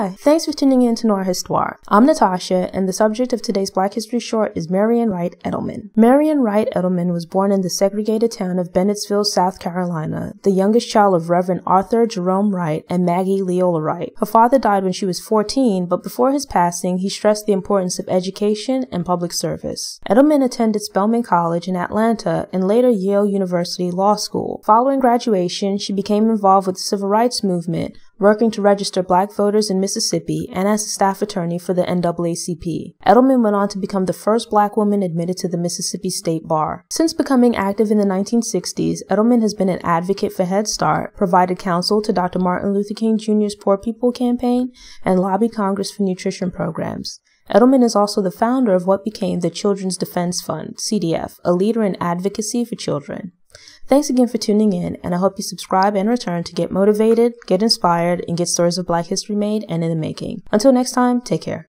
Hi, thanks for tuning in to Noir Histoire. I'm Natasha, and the subject of today's Black History Short is Marian Wright Edelman. Marian Wright Edelman was born in the segregated town of Bennettsville, South Carolina, the youngest child of Reverend Arthur Jerome Wright and Maggie Leola Wright. Her father died when she was 14, but before his passing, he stressed the importance of education and public service. Edelman attended Spelman College in Atlanta and later Yale University Law School. Following graduation, she became involved with the Civil Rights Movement, working to register black voters in Mississippi and as a staff attorney for the NAACP. Edelman went on to become the first black woman admitted to the Mississippi State Bar. Since becoming active in the 1960s, Edelman has been an advocate for Head Start, provided counsel to Dr. Martin Luther King Jr.'s Poor People's Campaign, and lobbied Congress for nutrition programs. Edelman is also the founder of what became the Children's Defense Fund, CDF, a leader in advocacy for children. Thanks again for tuning in, and I hope you subscribe and return to get motivated, get inspired, and get stories of Black history made and in the making. Until next time, take care.